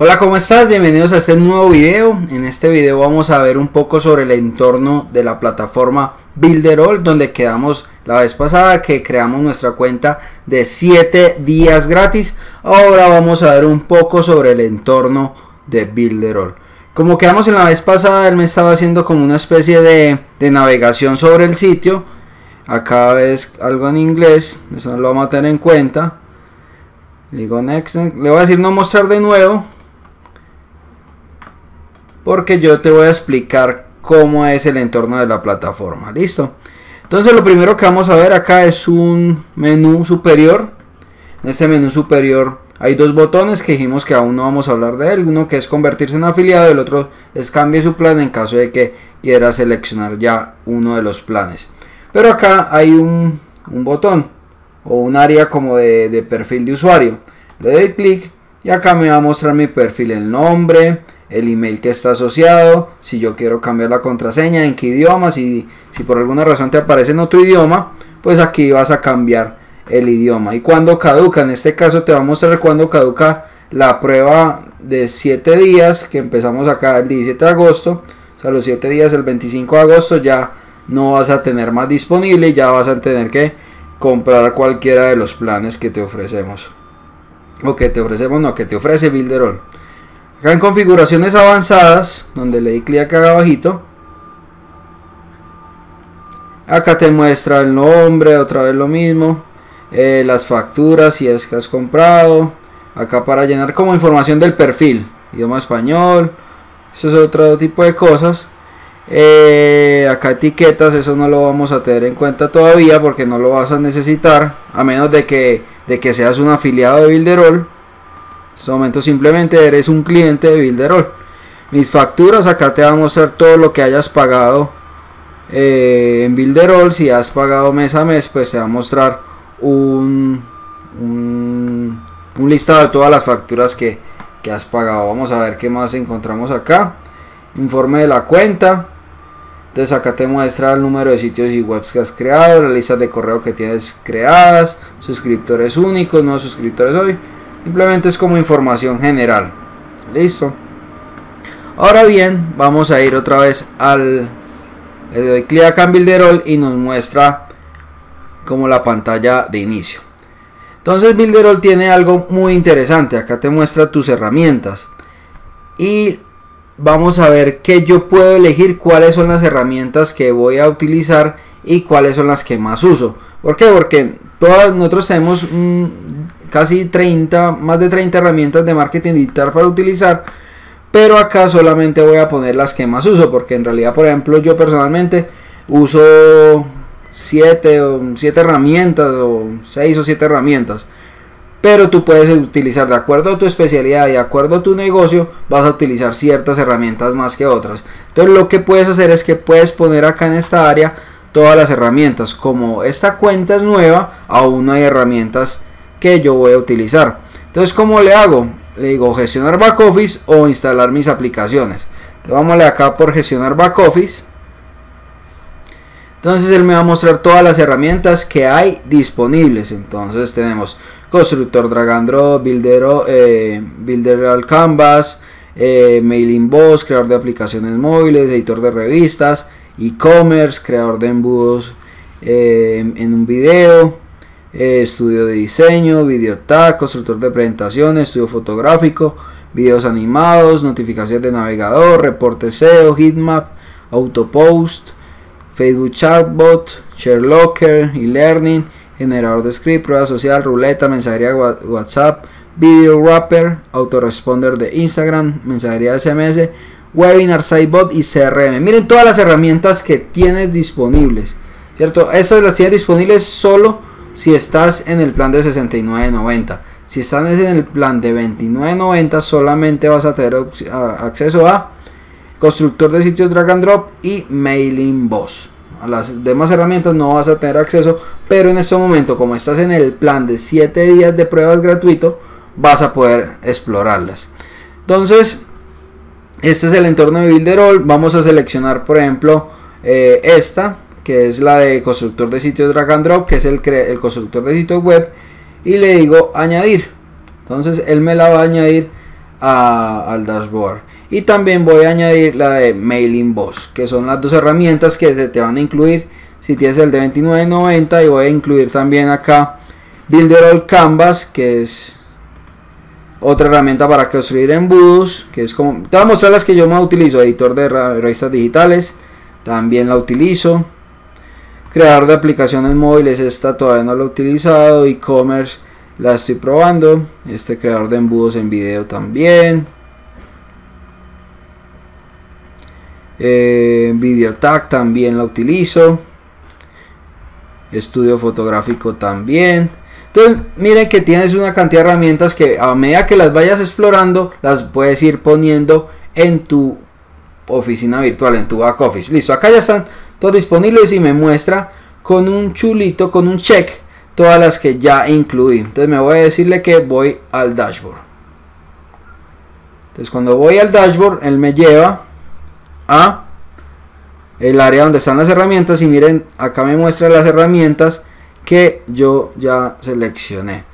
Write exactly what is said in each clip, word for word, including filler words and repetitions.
Hola, ¿cómo estás? Bienvenidos a este nuevo video. En este video vamos a ver un poco sobre el entorno de la plataforma Builderall, donde quedamos la vez pasada que creamos nuestra cuenta de siete días gratis. Ahora vamos a ver un poco sobre el entorno de Builderall. Como quedamos en la vez pasada, él me estaba haciendo como una especie de, de navegación sobre el sitio. Acá ves algo en inglés, eso no lo vamos a tener en cuenta. Le digo next, next. Le voy a decir no mostrar de nuevo, porque yo te voy a explicar cómo es el entorno de la plataforma. Listo. Entonces lo primero que vamos a ver acá es un menú superior. En este menú superior hay dos botones que dijimos que aún no vamos a hablar de él. Uno que es convertirse en afiliado, el otro es cambie su plan en caso de que quiera seleccionar ya uno de los planes. Pero acá hay un, un botón o un área como de, de perfil de usuario. Le doy clic y acá me va a mostrar mi perfil, el nombre, el email que está asociado, si yo quiero cambiar la contraseña, en qué idioma. Si, si por alguna razón te aparece en otro idioma, pues aquí vas a cambiar el idioma. Y cuando caduca, en este caso te va a mostrar cuando caduca la prueba de siete días que empezamos acá el diecisiete de agosto. O sea, los siete días, el veinticinco de agosto ya no vas a tener más disponible, ya vas a tener que comprar cualquiera de los planes que te ofrecemos o que te ofrecemos, no, que te ofrece Builderall. Acá en configuraciones avanzadas, donde le di clic acá abajito, acá te muestra el nombre, otra vez lo mismo, eh, las facturas si es que has comprado, acá para llenar como información del perfil, idioma español, eso es otro tipo de cosas, eh, acá etiquetas, eso no lo vamos a tener en cuenta todavía porque no lo vas a necesitar, a menos de que, de que seas un afiliado de Builderall. En este momento simplemente eres un cliente de Builderall. Mis facturas, acá te va a mostrar todo lo que hayas pagado eh, en Builderall. Si has pagado mes a mes, pues te va a mostrar un, un, un listado de todas las facturas que, que has pagado. Vamos a ver qué más encontramos acá. Informe de la cuenta. Entonces acá te muestra el número de sitios y webs que has creado, las listas de correo que tienes creadas, suscriptores únicos, nuevos suscriptores hoy. Simplemente es como información general. Listo. Ahora bien, vamos a ir otra vez al... Le doy clic acá en Builderall y nos muestra como la pantalla de inicio. Entonces Builderall tiene algo muy interesante. Acá te muestra tus herramientas. Y vamos a ver que yo puedo elegir cuáles son las herramientas que voy a utilizar y cuáles son las que más uso. ¿Por qué? Porque todos nosotros tenemos un... Mmm, casi treinta, más de treinta herramientas de marketing digital para utilizar, pero acá solamente voy a poner las que más uso, porque en realidad, por ejemplo, yo personalmente uso siete o siete herramientas o seis o siete herramientas, pero tú puedes utilizar de acuerdo a tu especialidad y de acuerdo a tu negocio, vas a utilizar ciertas herramientas más que otras. Entonces lo que puedes hacer es que puedes poner acá en esta área todas las herramientas. Como esta cuenta es nueva, aún no hay herramientas que yo voy a utilizar. Entonces, ¿cómo le hago? Le digo gestionar back office o instalar mis aplicaciones. Entonces, vámonos acá por gestionar back office. Entonces él me va a mostrar todas las herramientas que hay disponibles. Entonces tenemos constructor drag and drop, Builderall, eh, Builderall Canvas, eh, mailing boss, creador de aplicaciones móviles, editor de revistas, e-commerce, creador de embudos eh, en un video, Eh, estudio de diseño, videotag, constructor de presentaciones, estudio fotográfico, videos animados, notificaciones de navegador, reporte S E O, heatmap, autopost, Facebook chatbot, sharelocker, e-learning, generador de script, prueba social, ruleta, mensajería WhatsApp, video wrapper, autoresponder de Instagram, mensajería de S M S, webinar sitebot y C R M. Miren todas las herramientas que tienes disponibles, ¿cierto? Estas las tienes disponibles solo si estás en el plan de sesenta y nueve noventa. Si estás en el plan de veintinueve noventa, solamente vas a tener acceso a constructor de sitios drag and drop y mailing boss. A las demás herramientas no vas a tener acceso, pero en este momento, como estás en el plan de siete días de pruebas gratuito, vas a poder explorarlas. Entonces, este es el entorno de Builderall. Vamos a seleccionar, por ejemplo, eh, esta, que es la de constructor de sitios drag and drop, que es el, el constructor de sitios web, y le digo añadir. Entonces él me la va a añadir a, al dashboard. Y también voy a añadir la de Mailing Boss, que son las dos herramientas que se te van a incluir si tienes el de veintinueve noventa. Y voy a incluir también acá Builderall Canvas, que es otra herramienta para construir embudos, que es como, te voy a mostrar las que yo más utilizo. Editor de revistas digitales también la utilizo. Creador de aplicaciones móviles, esta todavía no la he utilizado. E-commerce la estoy probando. Este creador de embudos en video también. Eh, Video Tag también la utilizo. Estudio fotográfico también. Entonces miren que tienes una cantidad de herramientas que a medida que las vayas explorando las puedes ir poniendo en tu oficina virtual, en tu back office. Listo, acá ya están todas disponibles y me muestra con un chulito, con un check, todas las que ya incluí. Entonces me voy a decirle que voy al dashboard. Entonces cuando voy al dashboard él me lleva a el área donde están las herramientas y miren, acá me muestra las herramientas que yo ya seleccioné.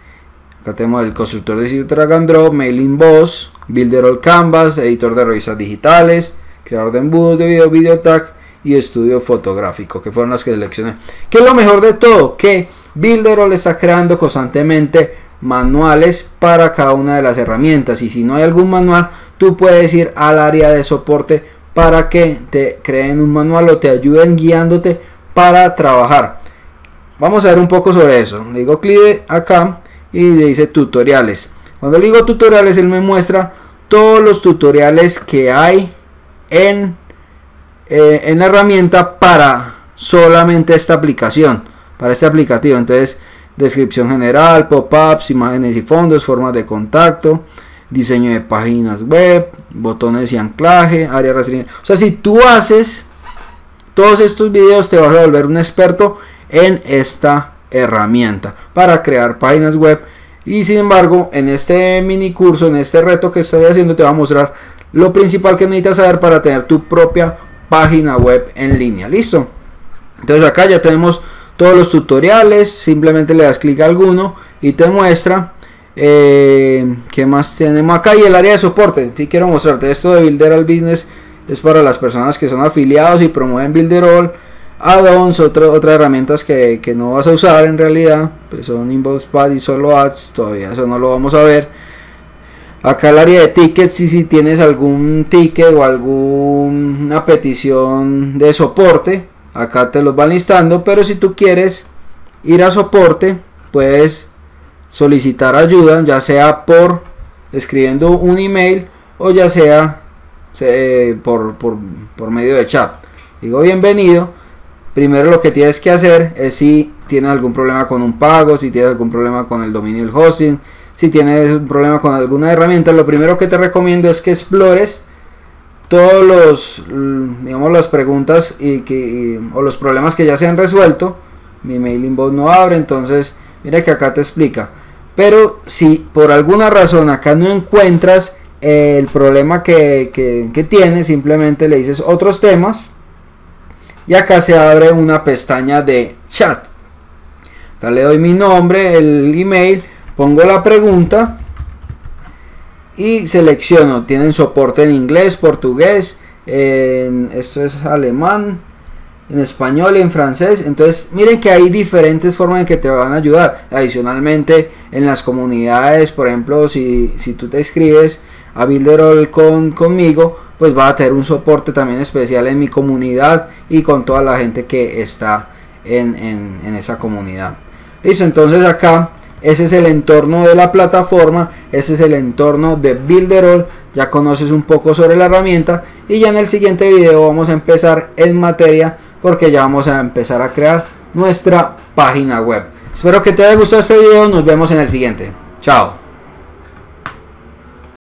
Acá tenemos el constructor de sitio drag and drop, Mailing Boss, Builderall Canvas, editor de revistas digitales, creador de embudos de video, Video Tag y estudio fotográfico, que fueron las que seleccioné. Que es lo mejor de todo, que Builderall está creando constantemente manuales para cada una de las herramientas, y si no hay algún manual tú puedes ir al área de soporte para que te creen un manual o te ayuden guiándote para trabajar. Vamos a ver un poco sobre eso. Le digo clic acá y le dice tutoriales. Cuando le digo tutoriales, él me muestra todos los tutoriales que hay en, eh, en la herramienta para solamente esta aplicación, para este aplicativo. Entonces, descripción general, pop-ups, imágenes y fondos, formas de contacto, diseño de páginas web, botones y anclaje, área restringida. O sea, si tú haces todos estos videos te vas a volver un experto en esta herramienta para crear páginas web. Y sin embargo, en este mini curso, en este reto que estoy haciendo, te voy a mostrar lo principal que necesitas saber para tener tu propia página web en línea. Listo, entonces acá ya tenemos todos los tutoriales. Simplemente le das clic a alguno y te muestra eh, qué más tenemos acá, y el área de soporte. Si quiero mostrarte esto de Builderall Business, es para las personas que son afiliados y promueven Builderall. Add-ons, otras herramientas que, que no vas a usar en realidad, pues son Inbox Pad y Solo Ads. Todavía eso no lo vamos a ver. Acá el área de tickets, y si tienes algún ticket o alguna petición de soporte, acá te los van listando. Pero si tú quieres ir a soporte, puedes solicitar ayuda, ya sea por escribiendo un email o ya sea eh, por, por, por medio de chat. Digo bienvenido. Primero lo que tienes que hacer es si tienes algún problema con un pago, si tienes algún problema con el dominio y el hosting, si tienes un problema con alguna herramienta. Lo primero que te recomiendo es que explores todos los, digamos, las preguntas y que, y, o los problemas que ya se han resuelto. Mi Mailing Box no abre, entonces mira que acá te explica. Pero si por alguna razón acá no encuentras el problema que, que, que tienes, simplemente le dices otros temas. Y acá se abre una pestaña de chat. Acá le doy mi nombre, el email, pongo la pregunta y selecciono. Tienen soporte en inglés, portugués, en, esto es alemán, en español, en francés. Entonces miren que hay diferentes formas en que te van a ayudar. Adicionalmente en las comunidades, por ejemplo, si, si tú te inscribes a Builderall con, conmigo, pues va a tener un soporte también especial en mi comunidad y con toda la gente que está en, en, en esa comunidad. Listo, entonces acá ese es el entorno de la plataforma, ese es el entorno de Builderall. Ya conoces un poco sobre la herramienta y ya en el siguiente video vamos a empezar en materia, porque ya vamos a empezar a crear nuestra página web. Espero que te haya gustado este video, nos vemos en el siguiente. Chao.